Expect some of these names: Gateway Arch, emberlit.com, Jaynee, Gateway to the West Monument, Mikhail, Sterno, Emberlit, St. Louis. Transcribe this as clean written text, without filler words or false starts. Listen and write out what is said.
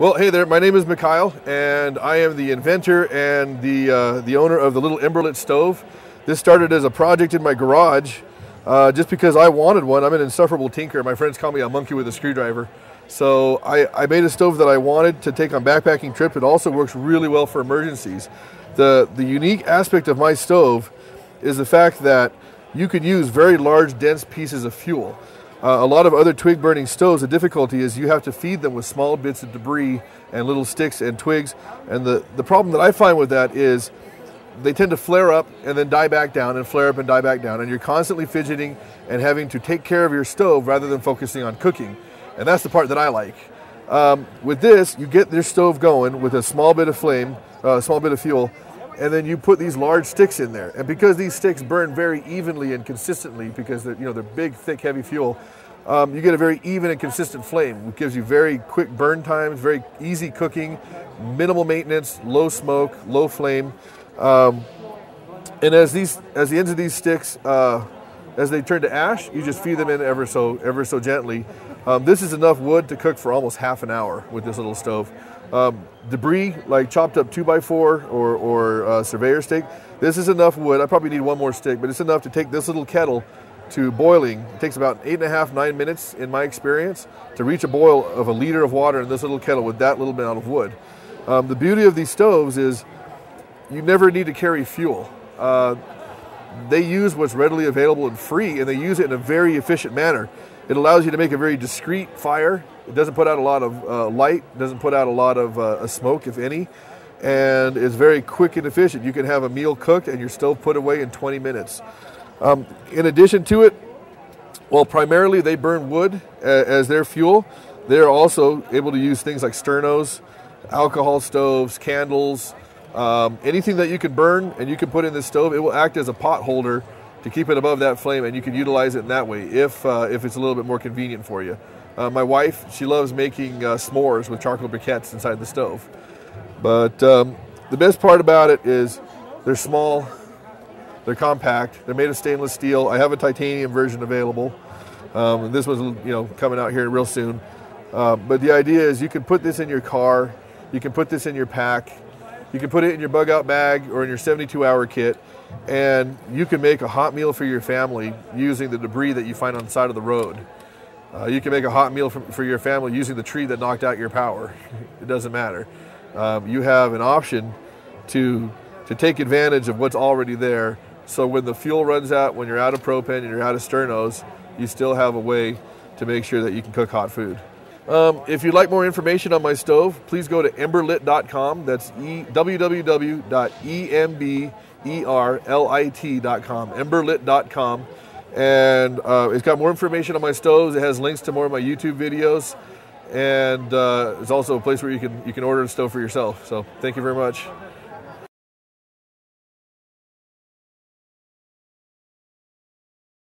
Well, hey there, my name is Mikhail, and I am the inventor and the owner of the little Emberlit stove. This started as a project in my garage, just because I wanted one. I'm an insufferable tinker. My friends call me a monkey with a screwdriver. So I made a stove that I wanted to take on backpacking trip. It also works really well for emergencies. The unique aspect of my stove is the fact that you could use very large, dense pieces of fuel. A lot of other twig burning stoves, the difficulty is you have to feed them with small bits of debris and little sticks and twigs. And the problem that I find with that is they tend to flare up and then die back down and flare up and die back down. And you're constantly fidgeting and having to take care of your stove rather than focusing on cooking. And that's the part that I like. With this, you get your stove going with a small bit of flame, small bit of fuel, and then you put these large sticks in there. And because these sticks burn very evenly and consistently, because they're big, thick, heavy fuel, you get a very even and consistent flame, which gives you very quick burn times, very easy cooking, minimal maintenance, low smoke, low flame. And as the ends of these sticks, as they turn to ash, you just feed them in ever so gently. This is enough wood to cook for almost half an hour with this little stove. Debris, like chopped up 2x4 or surveyor steak, this is enough wood. I probably need one more stick, but it's enough to take this little kettle to boiling. It takes about 8.5–9 minutes, in my experience, to reach a boil of a liter of water in this little kettle with that little amount of wood. The beauty of these stoves is you never need to carry fuel. They use what's readily available and free, and they use it in a very efficient manner. It allows you to make a very discreet fire. It doesn't put out a lot of light, doesn't put out a lot of smoke, if any, and it's very quick and efficient. You can have a meal cooked and your stove put away in 20 minutes. In addition to it, well, primarily they burn wood as their fuel. They're also able to use things like sternos, alcohol stoves, candles, anything that you can burn and you can put in the stove. It will act as a pot holder to keep it above that flame, and you can utilize it in that way if it's a little bit more convenient for you. My wife, she loves making s'mores with charcoal briquettes inside the stove. But the best part about it is they're small, they're compact, they're made of stainless steel. I have a titanium version available. This one's coming out here real soon. But the idea is you can put this in your car, you can put this in your pack, you can put it in your bug out bag or in your 72-hour kit, and you can make a hot meal for your family using the debris that you find on the side of the road. You can make a hot meal for your family using the tree that knocked out your power. It doesn't matter. You have an option to take advantage of what's already there. So when the fuel runs out, when you're out of propane and you're out of sternos, you still have a way to make sure that you can cook hot food. If you'd like more information on my stove, please go to emberlit.com. That's www.emberlit.com, emberlit.com. And it's got more information on my stoves. It has links to more of my YouTube videos. And it's also a place where you can order a stove for yourself. So thank you very much.